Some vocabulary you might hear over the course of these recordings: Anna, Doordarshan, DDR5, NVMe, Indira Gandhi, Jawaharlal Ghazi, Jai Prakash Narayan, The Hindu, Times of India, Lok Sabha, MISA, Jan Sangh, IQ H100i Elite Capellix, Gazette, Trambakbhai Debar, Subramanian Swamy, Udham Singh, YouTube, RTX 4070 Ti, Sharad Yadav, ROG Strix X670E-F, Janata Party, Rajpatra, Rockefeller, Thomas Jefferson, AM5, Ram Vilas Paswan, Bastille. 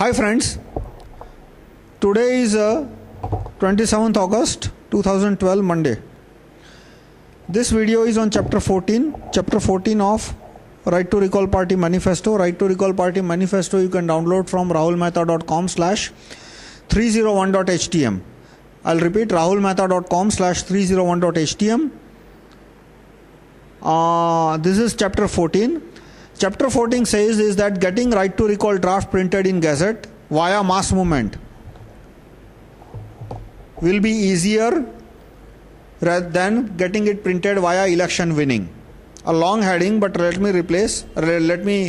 Hi friends, today is 27th August 2012 Monday. This video is on chapter 14 of Right to Recall Party Manifesto. Right to Recall Party Manifesto you can download from rahulmehta.com/301.htm. I'll repeat, rahulmehta.com/301.htm. This is chapter 14. Chapter 14 says is that getting right to recall draft printed in Gazette via mass movement will be easier than getting it printed via election winning. A long heading, but let me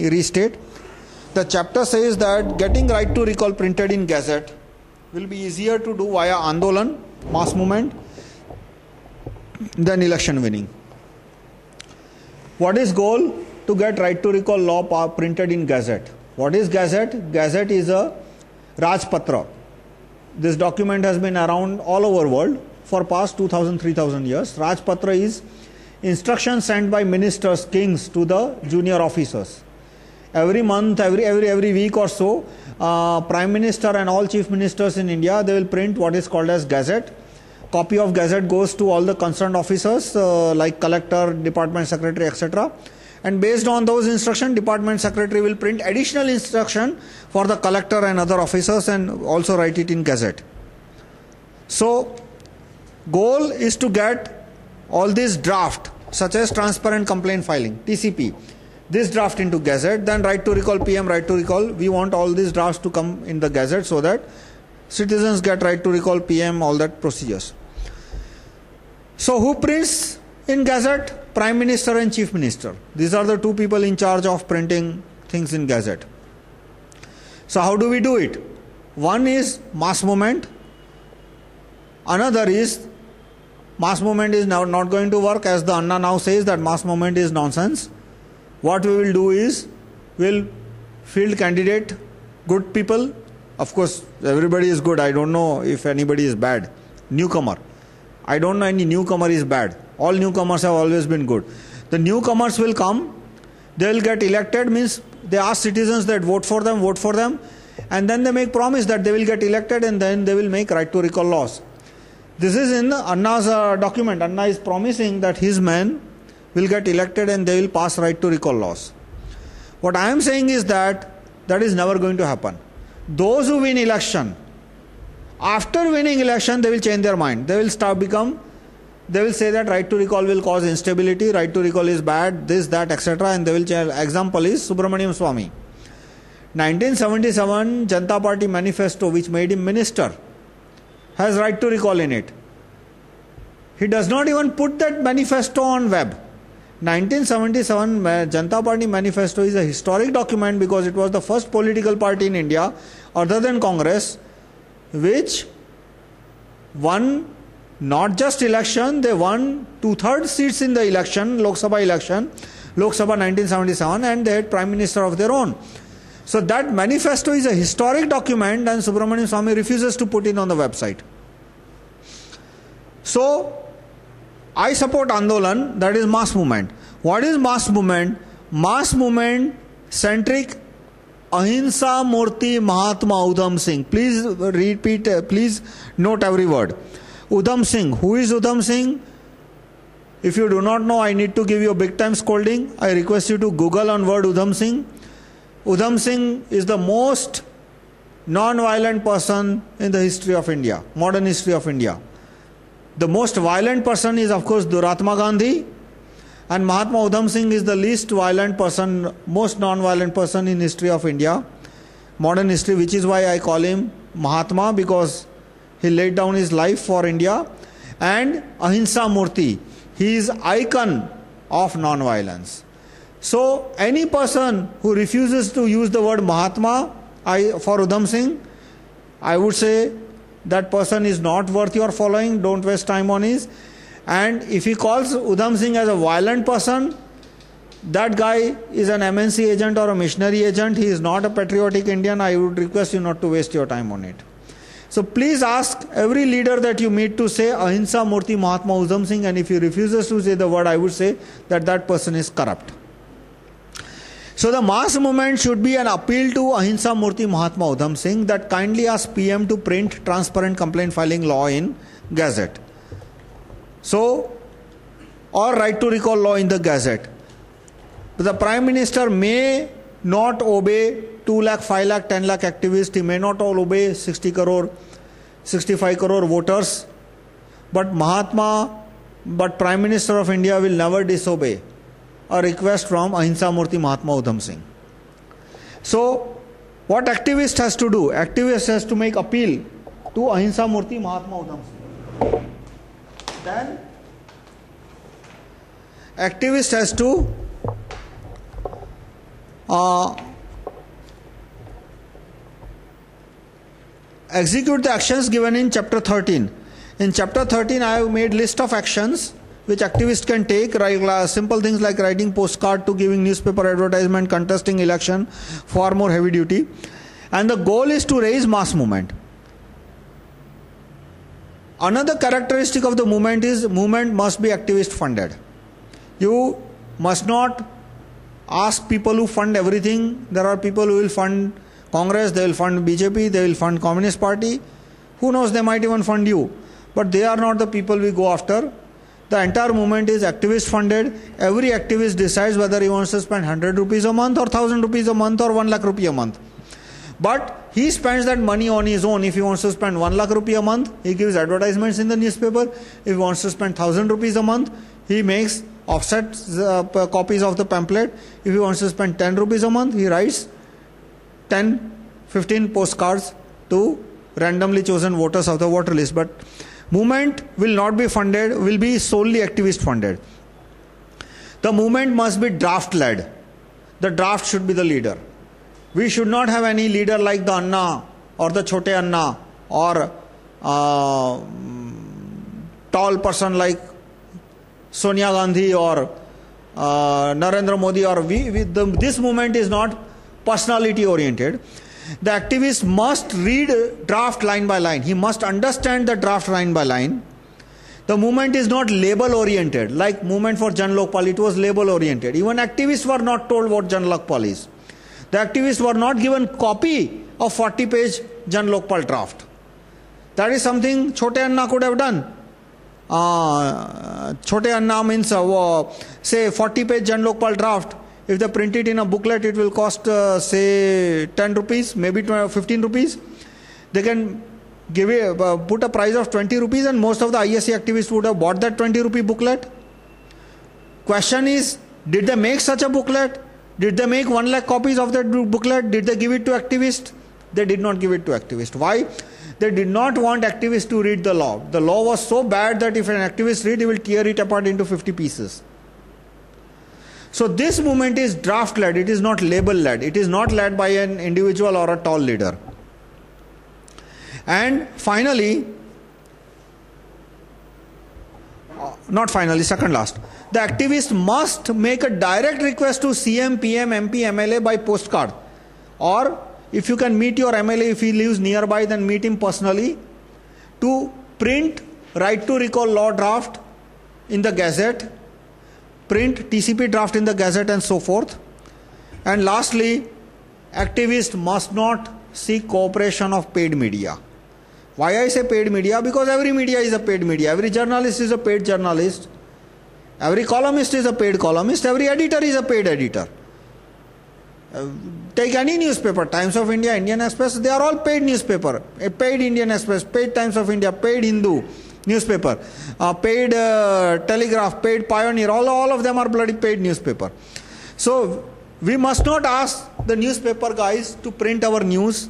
restate. The chapter says that getting right to recall printed in Gazette will be easier to do via Andolan, mass movement, than election winning. What is goal? To get right to recall law printed in Gazette. What is Gazette? Gazette is a Rajpatra. This document has been around all over world for past 2,000-3,000 years. Rajpatra is instructions sent by ministers, kings to the junior officers. Every month, every week or so, Prime Minister and all Chief Ministers in India, they will print what is called as Gazette. Copy of Gazette goes to all the concerned officers like collector, department secretary, etc. And based on those instructions, department secretary will print additional instruction for the collector and other officers and also write it in Gazette. So, goal is to get all these draft, such as transparent complaint filing, TCP, this draft into Gazette, then right to recall PM, right to recall, we want all these drafts to come in the Gazette so that citizens get right to recall PM, all that procedures. So, who prints in Gazette? Prime Minister and Chief Minister. These are the two people in charge of printing things in Gazette. So how do we do it? One is mass movement. Another is mass movement is now not going to work, as the Anna now says that mass movement is nonsense. What we will do is we'll field candidate good people. Of course, everybody is good. I don't know if anybody is bad. Newcomer. I don't know any newcomer is bad. All newcomers have always been good. The newcomers will come, they will get elected, means they ask citizens that vote for them, and then they make promise that they will get elected and then they will make right to recall laws. This is in Anna's document. Anna is promising that his men will get elected and they will pass right to recall laws. What I am saying is that is never going to happen. Those who win election, after winning election, they will change their mind. They will They will say that right to recall will cause instability, right to recall is bad, this, that, etc. And they will change. Example is Subramanian Swamy. 1977 Janata Party manifesto, which made him minister, has right to recall in it. He does not even put that manifesto on web. 1977 Janata Party manifesto is a historic document because it was the first political party in India, other than Congress, which won not just election, they won 2/3 seats in the election, Lok Sabha 1977, and they had prime minister of their own. So that manifesto is a historic document and Subramanian Swamy refuses to put it on the website. So, I support Andolan, that is mass movement. What is mass movement? Mass movement centric Ahimsa Murti Mahatma Udham Singh. Please repeat, please note every word. Udham Singh. Who is Udham Singh? If you do not know, I need to give you a big time scolding. I request you to Google on word Udham Singh. Udham Singh is the most non-violent person in the history of India, modern history of India. The most violent person is of course Mahatma Gandhi, and Mahatma Udham Singh is the least violent person, most non-violent person in history of India, modern history, which is why I call him Mahatma, because he laid down his life for India. And Ahimsa Murti, he is icon of non-violence. So any person who refuses to use the word Mahatma for Udham Singh, I would say that person is not worth your following. Don't waste time on his. And if he calls Udham Singh as a violent person, that guy is an MNC agent or a missionary agent. He is not a patriotic Indian. I would request you not to waste your time on it. So please ask every leader that you meet to say Ahimsa Murti Mahatma Udham Singh, and if he refuses to say the word, I would say that that person is corrupt. So the mass movement should be an appeal to Ahimsa Murti Mahatma Udham Singh that kindly asked PM to print transparent complaint filing law in Gazette. So, or right to recall law in the Gazette. The Prime Minister may not obey 2 lakh, 5 lakh, 10 lakh activists. He may not obey 60 crore, 65 crore voters. But Prime Minister of India will never disobey a request from Ahimsa Murti Mahatma Udham Singh. So, what activist has to do? Activist has to make appeal to Ahimsa Murti Mahatma Udham Singh. Then, activist has to execute the actions given in Chapter 13. In Chapter 13, I have made list of actions which activists can take, simple things like writing postcard to giving newspaper advertisement, contesting election, far more heavy duty. And the goal is to raise mass movement. Another characteristic of the movement is movement must be activist funded. You must not ask people who fund everything. There are people who will fund Congress, they will fund BJP, they will fund Communist Party. Who knows, they might even fund you. But they are not the people we go after. The entire movement is activist funded. Every activist decides whether he wants to spend 100 rupees a month or 1000 rupees a month or 1 lakh rupee a month. But he spends that money on his own. If he wants to spend 1 lakh rupee a month, he gives advertisements in the newspaper. If he wants to spend 1000 rupees a month, he makes offset copies of the pamphlet. If he wants to spend 10 rupees a month, he writes 10, 15 postcards to randomly chosen voters of the voter list. But movement will not be funded, will be solely activist funded. The movement must be draft led. The draft should be the leader. We should not have any leader like the Anna or the Chote Anna or tall person like Sonia Gandhi or Narendra Modi. Or this movement is not personality oriented. The activist must read draft line by line. He must understand the draft line by line. The movement is not label oriented. Like movement for Jan Lokpal, it was label oriented. Even activists were not told what Jan Lokpal is. The activists were not given copy of 40-page Jan Lokpal draft. That is something Chote Anna could have done. Chote Anna means say 40-page Jan Lokpal draft. If they print it in a booklet, it will cost say 10 rupees, maybe 15 rupees. They can give it, put a price of 20 rupees and most of the ISE activists would have bought that 20 rupee booklet. Question is, did they make such a booklet? Did they make 1 lakh copies of that booklet? Did they give it to activists? They did not give it to activists. Why? They did not want activists to read the law. The law was so bad that if an activist read, he will tear it apart into 50 pieces. So this movement is draft led, it is not label led, it is not led by an individual or a tall leader. And finally, second last, the activist must make a direct request to CM, PM, MP, MLA by postcard. Or if you can meet your MLA, if he lives nearby, then meet him personally to print right to recall law draft in the Gazette, print TCP draft in the Gazette and so forth. And lastly, activists must not seek cooperation of paid media. Why I say paid media? Because every media is a paid media. Every journalist is a paid journalist. Every columnist is a paid columnist. Every editor is a paid editor. Take any newspaper, Times of India, Indian Express, they are all paid newspaper. A paid Indian Express, paid Times of India, paid Hindu newspaper, paid Telegraph, paid Pioneer, all of them are bloody paid newspaper. So we must not ask the newspaper guys to print our news.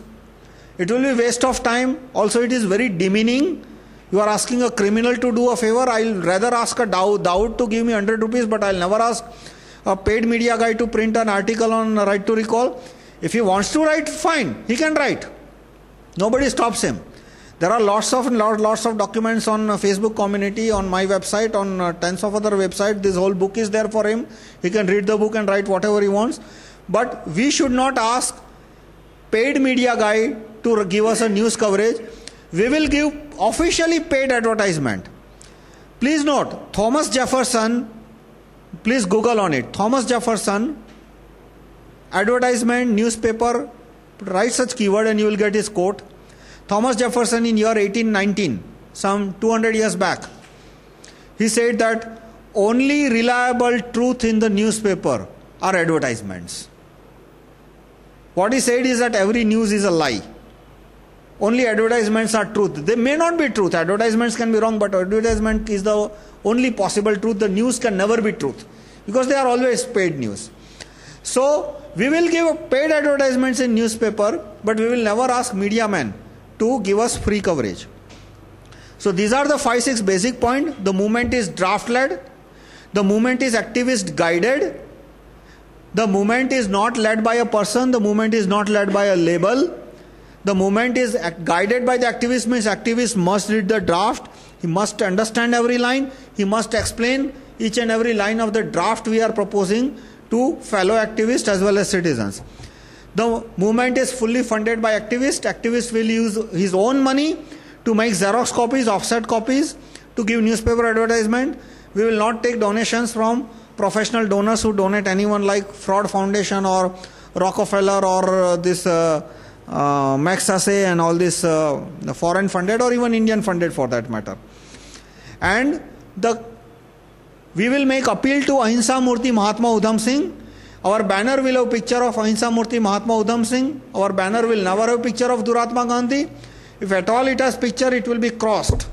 It will be waste of time. Also, it is very demeaning. You are asking a criminal to do a favor. I'll rather ask a Daud to give me 100 rupees, but I'll never ask a paid media guy to print an article on right to recall. If he wants to write, fine, he can write. Nobody stops him. There are lots of documents on Facebook community, on my website, on tens of other websites. This whole book is there for him. He can read the book and write whatever he wants. But we should not ask paid media guy to give us a news coverage. We will give officially paid advertisement. Please note, Thomas Jefferson, please Google on it. Thomas Jefferson advertisement, newspaper, write such keyword and you will get his quote. Thomas Jefferson in year 1819, some 200 years back, he said that only reliable truth in the newspaper are advertisements. What he said is that every news is a lie. Only advertisements are truth. They may not be truth. Advertisements can be wrong, but advertisement is the only possible truth. The news can never be truth because they are always paid news. So we will give paid advertisements in newspaper, but we will never ask media men to give us free coverage. So these are the 5-6 basic points. The movement is draft-led. The movement is activist-guided. The movement is not led by a person. The movement is not led by a label. The movement is guided by the activist, means activist must read the draft. He must understand every line. He must explain each and every line of the draft we are proposing to fellow activists as well as citizens. The movement is fully funded by activists. Activists will use his own money to make Xerox copies, offset copies, to give newspaper advertisement. We will not take donations from professional donors who donate anyone like Fraud Foundation or Rockefeller or Max Sase and all this foreign funded or even Indian funded for that matter. And we will make appeal to Ahimsa Murti Mahatma Udham Singh. Our banner will have picture of Ahimsa Murti Mahatma Udham Singh. Our banner will never have picture of Duratma Gandhi. If at all it has picture, it will be crossed.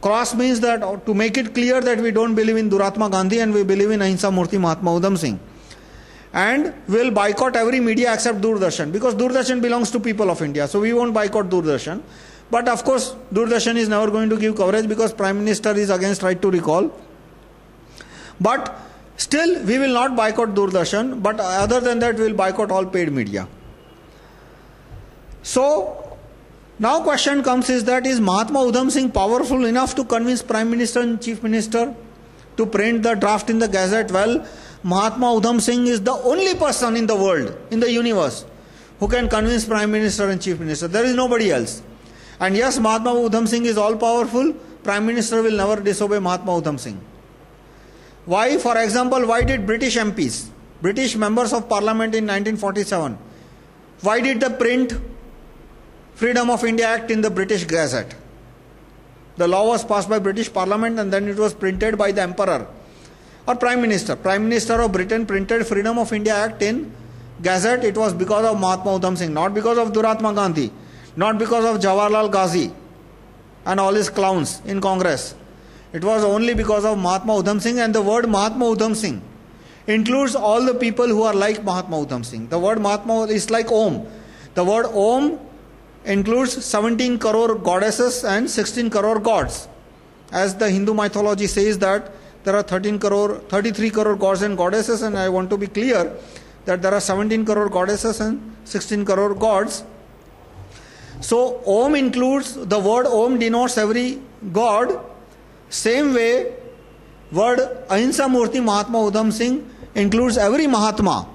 Cross means that to make it clear that we don't believe in Duratma Gandhi and we believe in Ahimsa Murti Mahatma Udham Singh. And we'll boycott every media except Doordarshan, because Doordarshan belongs to people of India. So we won't boycott Doordarshan. But of course, Doordarshan is never going to give coverage because Prime Minister is against right to recall. But still, we will not boycott Doordarshan. But other than that, we'll boycott all paid media. So now question comes is that is Mahatma Udham Singh powerful enough to convince Prime Minister and Chief Minister to print the draft in the Gazette? Well, Mahatma Udham Singh is the only person in the world, in the universe, who can convince Prime Minister and Chief Minister. There is nobody else. And yes, Mahatma Udham Singh is all powerful. Prime Minister will never disobey Mahatma Udham Singh. Why, for example, why did British MPs, British members of parliament in 1947, why did they print Freedom of India Act in the British Gazette? The law was passed by British parliament and then it was printed by the emperor or Prime Minister. Prime Minister of Britain printed Freedom of India Act in Gazette. It was because of Mahatma Udham Singh, not because of Duratma Gandhi, not because of Jawaharlal Ghazi and all his clowns in Congress. It was only because of Mahatma Udham Singh, and the word Mahatma Udham Singh includes all the people who are like Mahatma Udham Singh. The word Mahatma is like Om. The word Om includes 17 crore goddesses and 16 crore gods. As the Hindu mythology says that there are 33 crore gods and goddesses, and I want to be clear that there are 17 crore goddesses and 16 crore gods. So Om includes, the word Om denotes every god. Same way, word Ahimsa Murti Mahatma Udham Singh includes every Mahatma,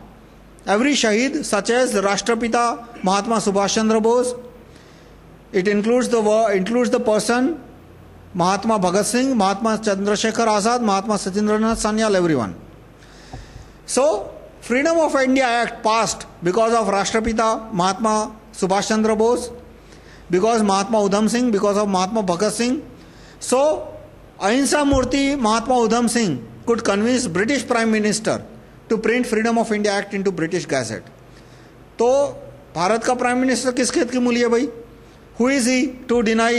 every Shahid, such as Rashtrapita Mahatma Subhash Chandra Bose. It includes the person Mahatma Bhagat Singh, Mahatma Chandrasekhar Azad, Mahatma Satindranath Sanyal, everyone. So, Freedom of India Act passed because of Rashtrapita Mahatma Subhash Chandra Bose, because Mahatma Udham Singh, because of Mahatma Bhagat Singh. So, Ahimsa Murti Mahatma Udham Singh could convince British Prime Minister to print Freedom of India Act into British Gazette. So, Bharat ka Prime Minister kis khet ki muli hai bhai? Who is he to deny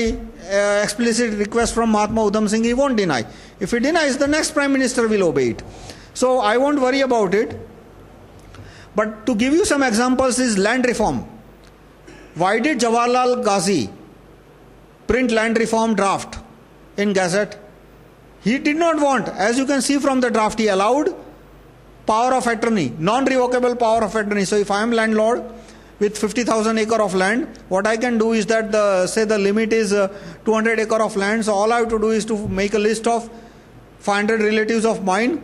explicit request from Mahatma Udham Singh? He won't deny. If he denies, the next Prime Minister will obey it. So I won't worry about it. But to give you some examples is land reform. Why did Jawaharlal Ghazi print land reform draft in Gazette? He did not want. As you can see from the draft, he allowed power of attorney, non-revocable power of attorney. So if I am landlord with 50,000 acre of land, what I can do is that the limit is 200 acre of land. So all I have to do is to make a list of 500 relatives of mine,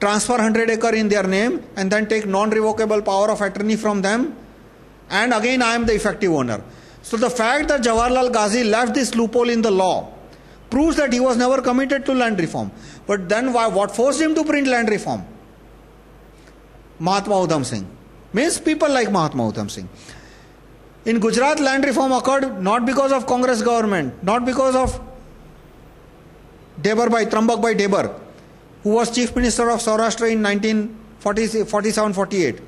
transfer 100 acre in their name, and then take non-revocable power of attorney from them. And again, I am the effective owner. So the fact that Jawaharlal Ghazi left this loophole in the law proves that he was never committed to land reform. But then what forced him to print land reform? Mahatma Udham Singh. means people like Mahatma Udham Singh. In Gujarat, land reform occurred not because of Congress government, not because of Trambakbhai Debar, who was Chief Minister of Saurashtra in 1947-48.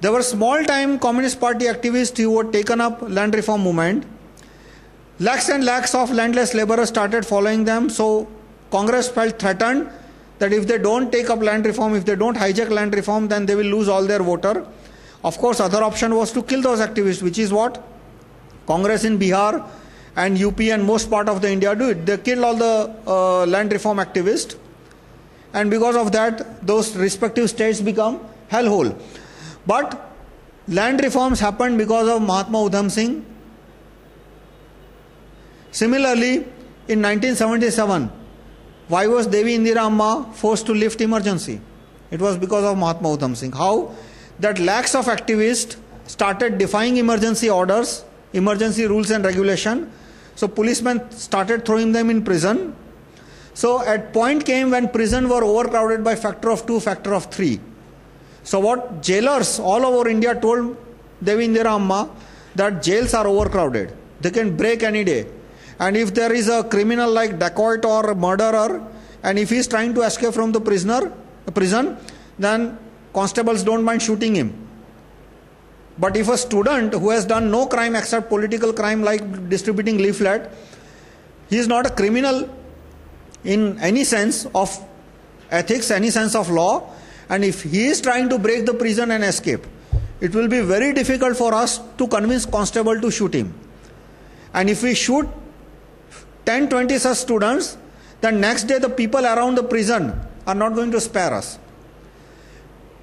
There were small-time Communist Party activists who had taken up land reform movement. Lakhs and lakhs of landless laborers started following them, so Congress felt threatened that if they don't take up land reform, if they don't hijack land reform, then they will lose all their voter. Of course, other option was to kill those activists, which is what Congress in Bihar and UP and most part of the India do it. They kill all the land reform activists, and because of that, those respective states become hellhole. But land reforms happened because of Mahatma Udham Singh. Similarly, in 1977, why was Devi Indira Amma forced to lift emergency? It was because of Mahatma Udham Singh. How? That lakhs of activists started defying emergency orders, emergency rules and regulation. So policemen started throwing them in prison. So at point came when prison were overcrowded by factor of 2, factor of 3. So what jailers all over India told Devi Indira Amma that jails are overcrowded. They can break any day. And if there is a criminal like dacoit or a murderer, and if he is trying to escape from the prison, then constables don't mind shooting him. But if a student who has done no crime except political crime like distributing leaflet, he is not a criminal in any sense of ethics, any sense of law. And if he is trying to break the prison and escape, it will be very difficult for us to convince constable to shoot him. And if we shoot 10-20 such students, then next day the people around the prison are not going to spare us.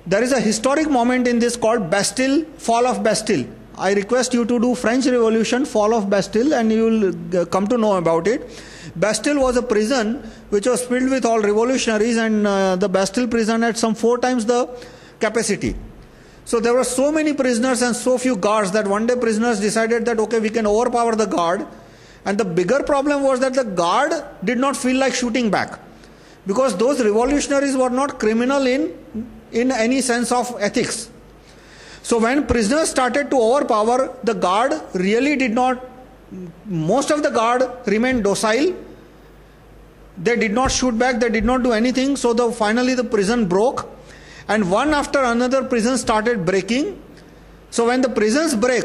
There is a historic moment in this called Bastille, Fall of Bastille. I request you to do French Revolution, Fall of Bastille, and you will come to know about it. Bastille was a prison which was filled with all revolutionaries, and the Bastille prison had some 4 times the capacity. So there were so many prisoners and so few guards that one day prisoners decided that, okay, we can overpower the guard. And the bigger problem was that the guard did not feel like shooting back, because those revolutionaries were not criminal in any sense of ethics. So when prisoners started to overpower, the guard really did not, most of the guard remained docile. They did not shoot back, they did not do anything. So finally the prison broke, and one after another prison started breaking. So when the prisons break,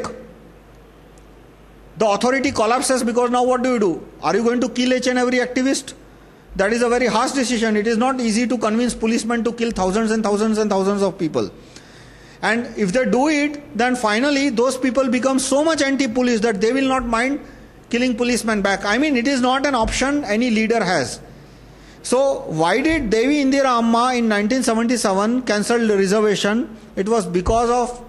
the authority collapses, because now what do you do? Are you going to kill each and every activist? That is a very harsh decision. It is not easy to convince policemen to kill thousands and thousands and thousands of people. And if they do it, then finally those people become so much anti-police that they will not mind killing policemen back. I mean, it is not an option any leader has. So why did Devi Indira Amma in 1977 cancel the reservation? It was because of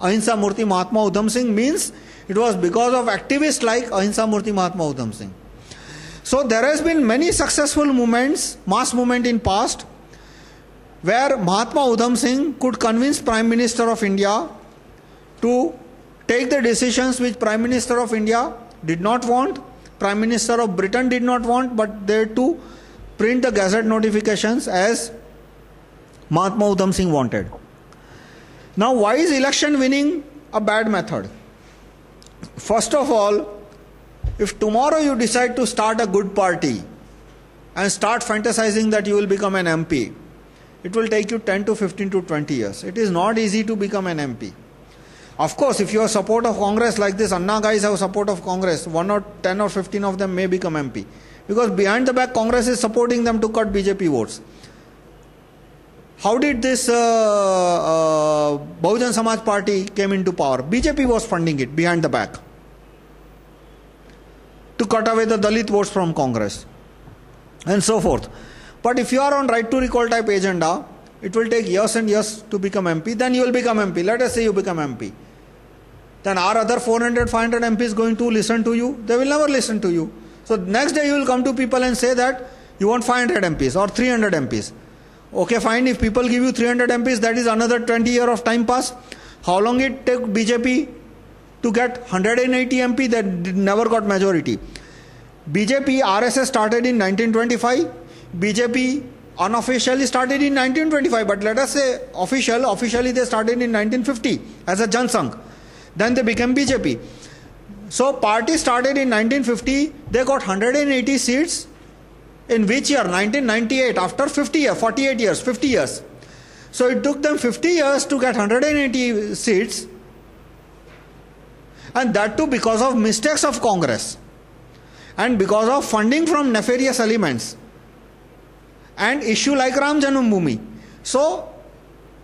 Ahimsa Murthy Mahatma Udham Singh, means it was because of activists like Ahimsa Murthy Mahatma Udham Singh. So there has been many successful movements, mass movement in past, where Mahatma Udham Singh could convince Prime Minister of India to take the decisions which Prime Minister of India did not want, Prime Minister of Britain did not want, but they had to print the Gazette notifications as Mahatma Udham Singh wanted. Now, why is election winning a bad method? First of all, if tomorrow you decide to start a good party and start fantasizing that you will become an MP, it will take you 10 to 15 to 20 years. It is not easy to become an MP. Of course, if you have support of Congress like this, Anna guys have support of Congress, 1 or 10 or 15 of them may become MP. Because behind the back, Congress is supporting them to cut BJP votes. How did this Bahujan Samaj Party came into power? BJP was funding it behind the back, to cut away the Dalit votes from Congress and so forth. But if you are on right to recall type agenda, it will take years and years to become MP. Then you will become MP. Let us say you become MP. Then are other 400, 500 MPs going to listen to you? They will never listen to you. So next day you will come to people and say that you want 500 MPs or 300 MPs. Okay, fine. If people give you 300 MPs, that is another 20 years of time pass. How long it took BJP to get 180 MP that never got majority? BJP, RSS started in 1925. BJP Unofficially started in 1925, but let us say officially they started in 1950 as a Jan Sangh. Then they became BJP. So party started in 1950, they got 180 seats in which year? 1998, after 50 years. So it took them 50 years to get 180 seats, and that too because of mistakes of Congress and because of funding from nefarious elements and issue like Ram Janmabhoomi. So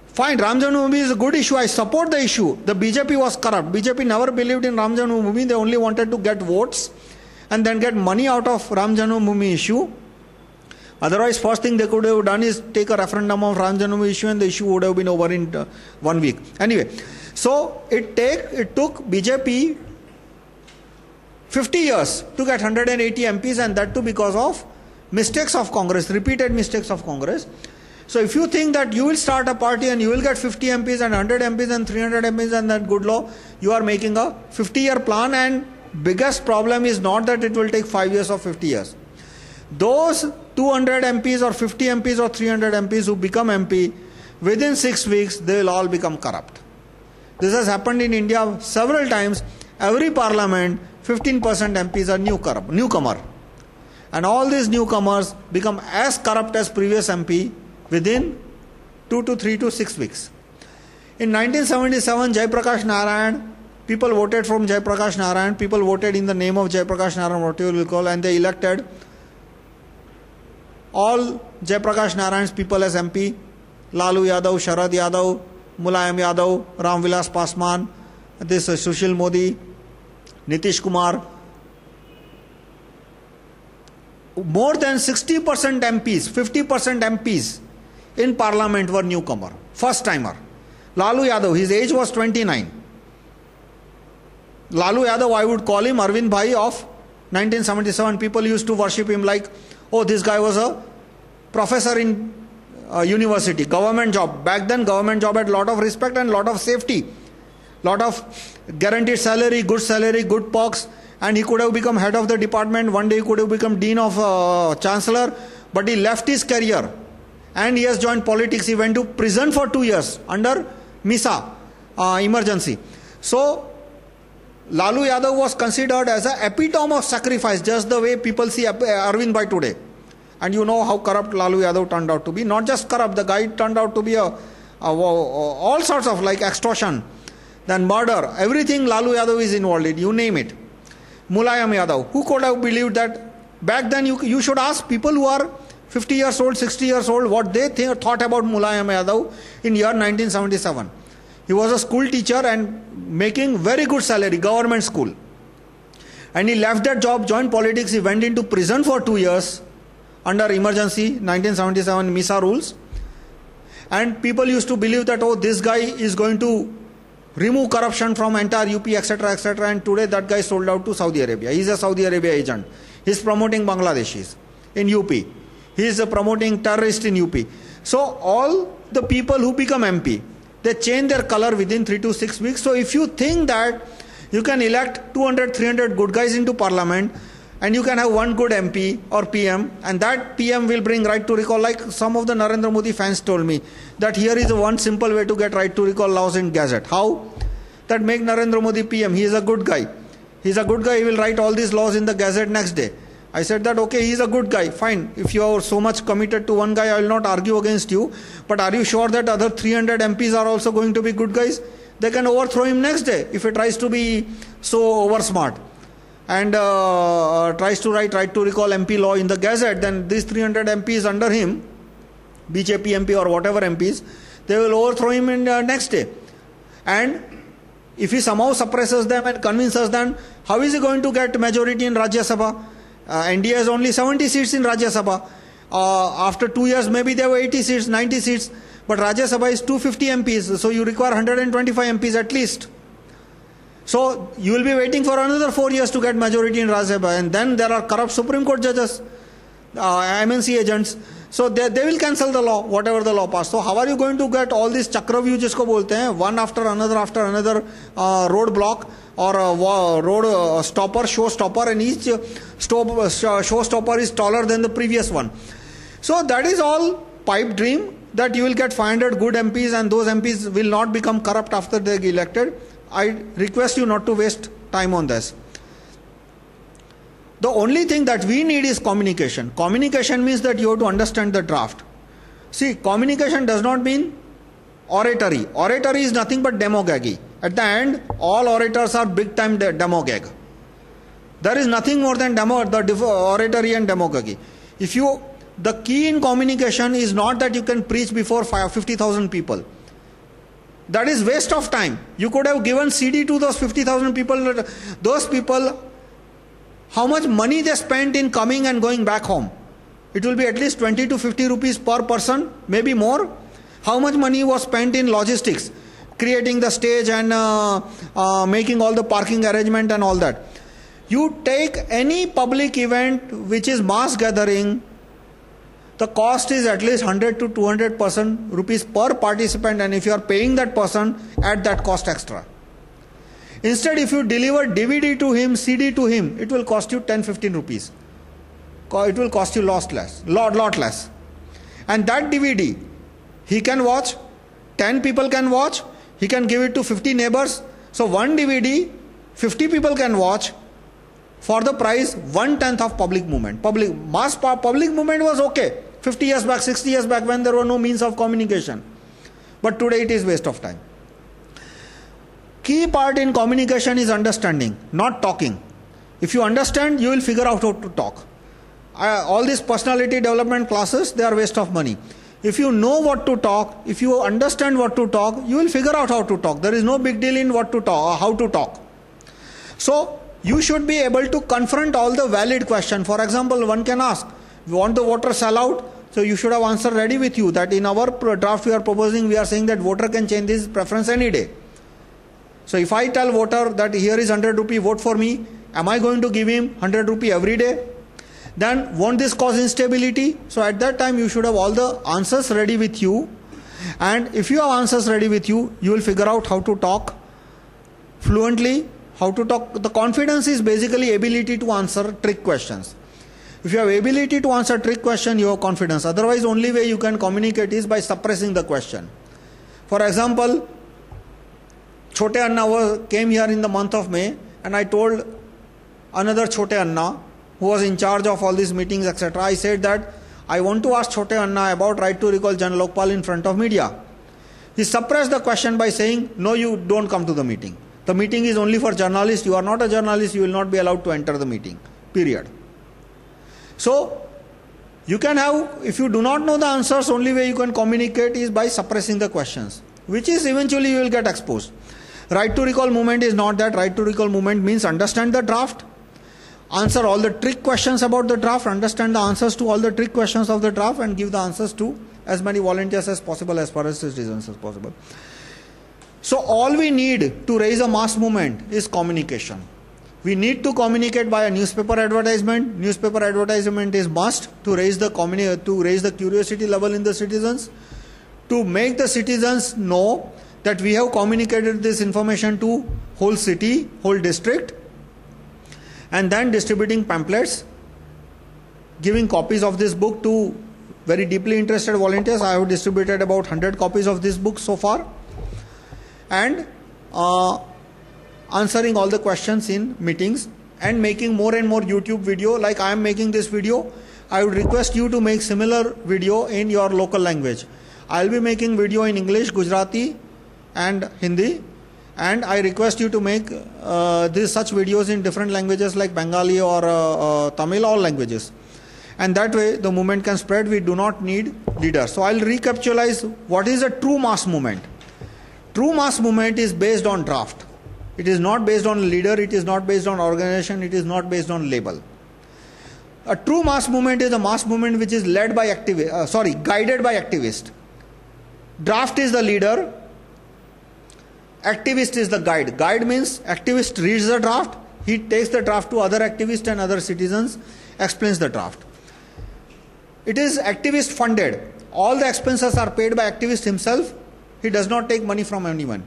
fine, Ram Janmabhoomi is a good issue, I support the issue. The BJP was corrupt. BJP never believed in Ram Janmabhoomi, they only wanted to get votes and then get money out of Ram Janmabhoomi issue. Otherwise, first thing they could have done is take a referendum of Ram Janmabhoomi issue, and the issue would have been over in 1 week. Anyway, so it took BJP 50 years to get 180 MPs, and that too because of mistakes of Congress, repeated mistakes of Congress. So if you think that you will start a party and you will get 50 MPs and 100 MPs and 300 MPs and that good law, you are making a 50-year plan, and biggest problem is not that it will take 5 years or 50 years. Those 200 MPs or 50 MPs or 300 MPs who become MP, within 6 weeks they will all become corrupt. This has happened in India several times. Every parliament, 15% MPs are newcomer. And all these newcomers become as corrupt as previous MP within 2 to 3 to 6 weeks. In 1977, Jai Prakash Narayan, people voted from Jai Prakash Narayan, people voted in the name of Jai Prakash Narayan, what you will call, and they elected all Jai Prakash Narayan's people as MP, Lalu Yadav, Sharad Yadav, Mulayam Yadav, Ram Vilas Paswan, this Sushil Modi, Nitish Kumar. More than 60% MPs, 50% MPs in parliament were newcomer, first timer. Lalu Yadav, his age was 29. Lalu Yadav, I would call him Arvind Bhai of 1977. People used to worship him like, oh, this guy was a professor in university, government job. Back then, government job had lot of respect and lot of safety, lot of guaranteed salary, good perks. And he could have become head of the department, one day he could have become dean of chancellor, but he left his career and he has joined politics. He went to prison for 2 years under MISA emergency. So Lalu Yadav was considered as an epitome of sacrifice, just the way people see Arvind Bhai today. And you know how corrupt Lalu Yadav turned out to be. Not just corrupt, the guy turned out to be all sorts of, like, extortion, then murder, everything Lalu Yadav is involved in, you name it. Mulayam Yadav, who could have believed that? Back then, you should ask people who are 50 years old, 60 years old, what they thought about Mulayam Yadav in year 1977. He was a school teacher and making very good salary, government school. And he left that job, joined politics, he went into prison for 2 years under emergency 1977 MISA rules. And people used to believe that, oh, this guy is going to remove corruption from entire UP, etc., etc. And today that guy sold out to Saudi Arabia. He's a Saudi Arabia agent. He's promoting Bangladeshis in UP. He's promoting terrorists in UP. So all the people who become MP, they change their color within 3 to 6 weeks. So if you think that you can elect 200, 300 good guys into parliament and you can have one good MP or PM, and that PM will bring right to recall, like some of the Narendra Modi fans told me, that here is one simple way to get right to recall laws in Gazette. How? That make Narendra Modi PM, he is a good guy. He is a good guy, he will write all these laws in the Gazette next day. I said that, okay, he is a good guy, fine. If you are so much committed to one guy, I will not argue against you. But are you sure that other 300 MPs are also going to be good guys? They can overthrow him next day if he tries to be so over smart and tries to write right to recall MP law in the Gazette. Then these 300 MPs under him, BJP MP or whatever MPs, they will overthrow him in the next day. And if he somehow suppresses them and convinces them, how is he going to get majority in Rajya Sabha? NDA has only 70 seats in Rajya Sabha. After 2 years, maybe there were 80 seats, 90 seats, but Rajya Sabha is 250 MPs, so you require 125 MPs at least. So you will be waiting for another 4 years to get majority in Rajya Sabha, and then there are corrupt Supreme Court judges, MNC agents. So they will cancel the law, whatever the law passed. So how are you going to get all these chakravyu, jisko bolte hain, one after another road block or road stopper, show stopper, and each show stopper is taller than the previous one. So that is all pipe dream, that you will get 500 good MPs and those MPs will not become corrupt after they are elected. I request you not to waste time on this. The only thing that we need is communication. Communication means that you have to understand the draft. See, communication does not mean oratory. Oratory is nothing but demagogy. At the end, all orators are big time demagogue. There is nothing more than oratory and demagogy. The key in communication is not that you can preach before 50,000 people. That is waste of time. You could have given CD to those 50,000 people. Those people, how much money they spent in coming and going back home? It will be at least 20 to 50 rupees per person, maybe more. How much money was spent in logistics, creating the stage and making all the parking arrangement and all that. You take any public event which is mass gathering, the cost is at least 100 to 200 rupees per participant, and if you are paying that person, add that cost extra. Instead, if you deliver DVD to him, CD to him, it will cost you 10-15 rupees. It will cost you lot less. And that DVD, he can watch, 10 people can watch, he can give it to 50 neighbors. So one DVD, 50 people can watch for the price 1/10 of public movement. Public movement was okay 50 years back, 60 years back, when there were no means of communication. But today it is waste of time. Key part in communication is understanding, not talking. If you understand, you will figure out how to talk. All these personality development classes, they are waste of money. If you know what to talk, if you understand what to talk, you will figure out how to talk. There is no big deal in what to talk or how to talk. So you should be able to confront all the valid questions. For example, one can ask, you want the voter sell out? So you should have answer ready with you that in our draft we are proposing, we are saying that voter can change his preference any day. So if I tell voter that here is 100 rupee, vote for me, am I going to give him 100 rupee every day? Then won't this cause instability? So at that time you should have all the answers ready with you. And if you have answers ready with you, you will figure out how to talk fluently. How to talk, the confidence is basically ability to answer trick questions. If you have ability to answer trick question, you have confidence. Otherwise, only way you can communicate is by suppressing the question. For example, Chote Anna came here in the month of May, and I told another Chote Anna, who was in charge of all these meetings, etc. I said that I want to ask Chote Anna about right to recall Jan Lokpal in front of media. He suppressed the question by saying, no, you don't come to the meeting. The meeting is only for journalists. You are not a journalist. You will not be allowed to enter the meeting. Period. So, you can have, if you do not know the answers, only way you can communicate is by suppressing the questions, which is eventually you will get exposed. Right to recall movement is not that. Right to recall movement means understand the draft, answer all the trick questions about the draft, understand the answers to all the trick questions of the draft, and give the answers to as many volunteers as possible, as far as citizens as possible. So all we need to raise a mass movement is communication. We need to communicate by a newspaper advertisement. Newspaper advertisement is must to raise the curiosity level in the citizens, to make the citizens know that we have communicated this information to whole city, whole district, and then distributing pamphlets, giving copies of this book to very deeply interested volunteers. I have distributed about 100 copies of this book so far. And answering all the questions in meetings, and making more and more YouTube video. Like I am making this video, I would request you to make similar video in your local language. I will be making video in English, Gujarati and Hindi, and I request you to make such videos in different languages like Bengali or Tamil, all languages. And that way the movement can spread. We do not need leaders. So I will recapitulate what is a true mass movement. True mass movement is based on draft. It is not based on leader, it is not based on organization, it is not based on label. A true mass movement is a mass movement which is led by guided by activists. Draft is the leader, activist is the guide. Guide means activist reads the draft, he takes the draft to other activists and other citizens, explains the draft. It is activist funded. All the expenses are paid by activist himself. He does not take money from anyone.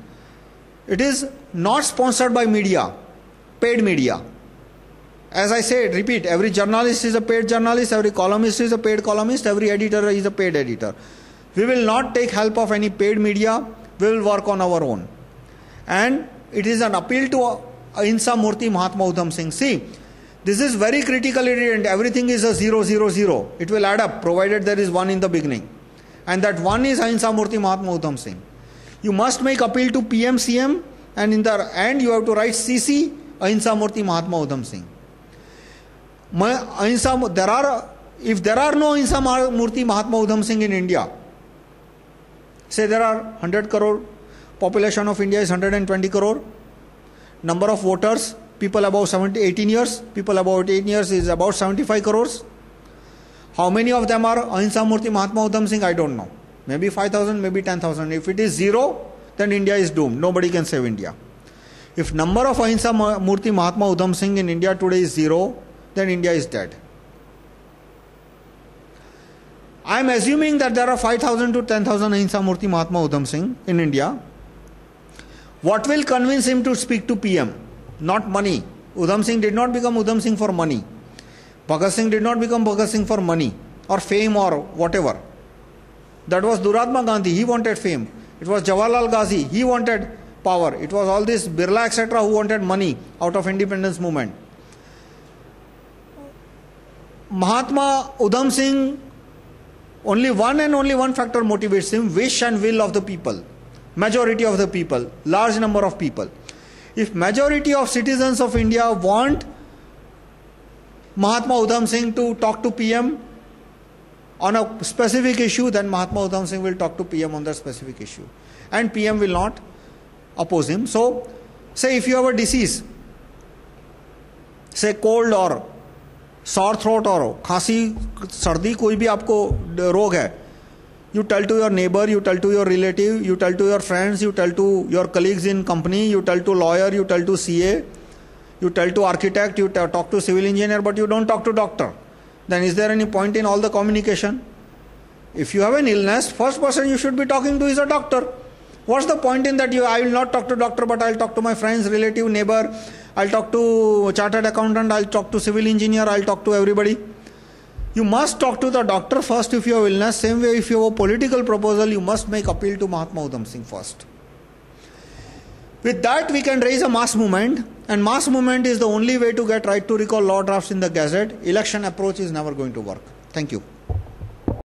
It is not sponsored by media, paid media. As I said, repeat, every journalist is a paid journalist, every columnist is a paid columnist, every editor is a paid editor. We will not take help of any paid media, we will work on our own. And it is an appeal to Ahimsa Murti Mahatma Udham Singh. See, this is very critical and everything is a 0, 0, 0. It will add up provided there is one in the beginning. And that one is Ahimsa Murti Mahatma Udham Singh. You must make appeal to PM, CM, and in the end you have to write CC Ahimsa Murti Mahatma Udham Singh. If there are no Ahimsa Murti Mahatma Udham Singh in India, say there are 100 crore, population of India is 120 crore, number of voters, people above 18 years, people above 18 years is about 75 crores. How many of them are Ahimsa Murti Mahatma Udham Singh? I don't know. Maybe 5,000, maybe 10,000. If it is 0, then India is doomed. Nobody can save India. If number of Ahimsa Murti Mahatma Udham Singh in India today is 0, then India is dead. I am assuming that there are 5,000 to 10,000 Ahimsa Murti Mahatma Udham Singh in India. What will convince him to speak to PM? Not money. Udham Singh did not become Udham Singh for money. Bhagat Singh did not become Bhagat Singh for money or fame or whatever. That was Mahatma Gandhi. He wanted fame. It was Jawaharlal Gandhi. He wanted power. It was all this Birla etc. who wanted money out of independence movement. Mahatma Udham Singh, only one and only one factor motivates him, wish and will of the people. Majority of the people, large number of people. If majority of citizens of India want Mahatma Udham Singh to talk to PM on a specific issue, then Mahatma Udham Singh will talk to PM on that specific issue. And PM will not oppose him. So, say if you have a disease, say cold or sore throat or khasi, sardi, koi bhi aapko rog hai. You tell to your neighbor, you tell to your relative, you tell to your friends, you tell to your colleagues in company, you tell to lawyer, you tell to CA, you tell to architect, you talk to civil engineer, but you don't talk to doctor. Then is there any point in all the communication? If you have an illness, first person you should be talking to is a doctor. What's the point in that? I will not talk to doctor, but I'll talk to my friends, relative, neighbor, I'll talk to chartered accountant, I'll talk to civil engineer, I'll talk to everybody. You must talk to the doctor first if you have illness. Same way if you have a political proposal, you must make appeal to Mahatma Udham Singh first. With that, we can raise a mass movement, and mass movement is the only way to get right to recall law drafts in the Gazette. Election approach is never going to work. Thank you.